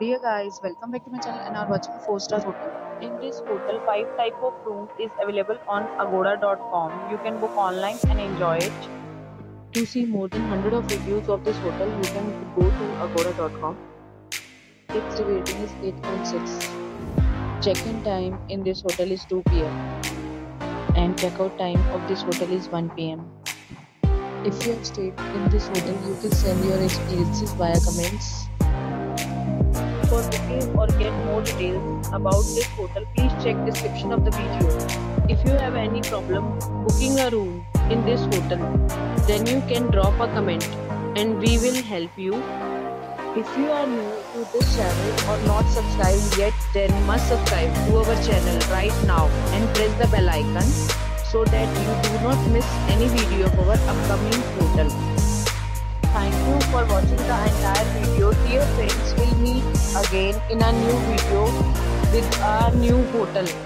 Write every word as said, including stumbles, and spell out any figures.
Dear guys, welcome back to my channel and are watching a four star hotel. In this hotel, five type of rooms is available on Agoda dot com. You can book online and enjoy it. To see more than one hundred of reviews of this hotel, you can go to Agoda dot com. Its rating is eight point six. Check-in time in this hotel is two p m and check-out time of this hotel is one p m If you have stayed in this hotel, you can send your experiences via comments. For booking or get more details about this hotel, please check description of the video. If you have any problem booking a room in this hotel, then you can drop a comment and we will help you. If you are new to this channel or not subscribed yet, then must subscribe to our channel right now and press the bell icon so that you do not miss any video of our upcoming hotel. Thank you for watching the entire video. Dear friends, we'll meet again in a new video with our new hotel.